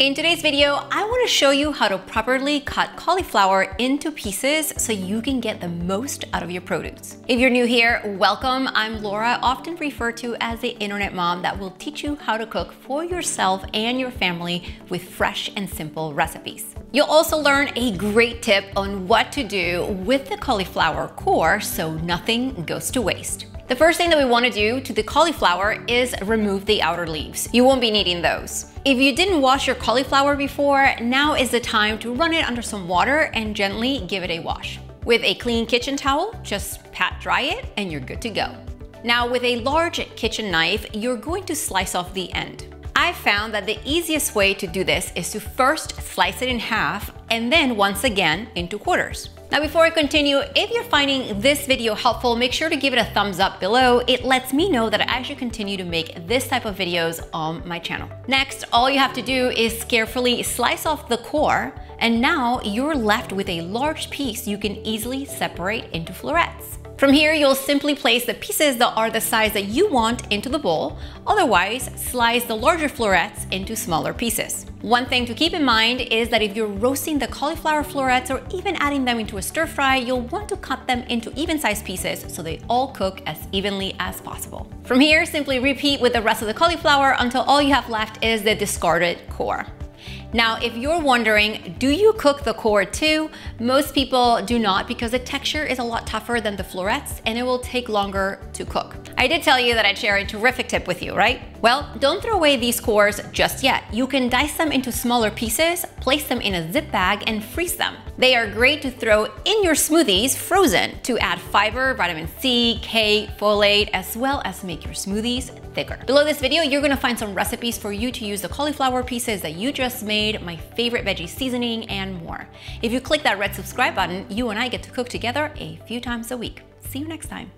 In today's video, I want to show you how to properly cut cauliflower into pieces so you can get the most out of your produce. If you're new here, welcome. I'm Laura, often referred to as the internet mom that will teach you how to cook for yourself and your family with fresh and simple recipes. You'll also learn a great tip on what to do with the cauliflower core so nothing goes to waste. The first thing that we want to do to the cauliflower is remove the outer leaves. You won't be needing those. If you didn't wash your cauliflower before, now is the time to run it under some water and gently give it a wash. With a clean kitchen towel, just pat dry it and you're good to go. Now with a large kitchen knife, you're going to slice off the end. I found that the easiest way to do this is to first slice it in half and then once again into quarters. Now before I continue, if you're finding this video helpful, make sure to give it a thumbs up below. It lets me know that I should continue to make this type of videos on my channel. Next, all you have to do is carefully slice off the core, and now you're left with a large piece you can easily separate into florets. From here, you'll simply place the pieces that are the size that you want into the bowl. Otherwise, slice the larger florets into smaller pieces. One thing to keep in mind is that if you're roasting the cauliflower florets or even adding them into a stir fry, you'll want to cut them into even-sized pieces so they all cook as evenly as possible. From here, simply repeat with the rest of the cauliflower until all you have left is the discarded core. Now, if you're wondering, do you cook the core too? Most people do not because the texture is a lot tougher than the florets and it will take longer to cook. I did tell you that I'd share a terrific tip with you, right? Well, don't throw away these cores just yet. You can dice them into smaller pieces, place them in a zip bag, and freeze them. They are great to throw in your smoothies frozen to add fiber, vitamin C, K, folate, as well as make your smoothies thicker. Below this video, you're gonna find some recipes for you to use the cauliflower pieces that you just made, my favorite veggie seasoning, and more. If you click that red subscribe button, you and I get to cook together a few times a week. See you next time.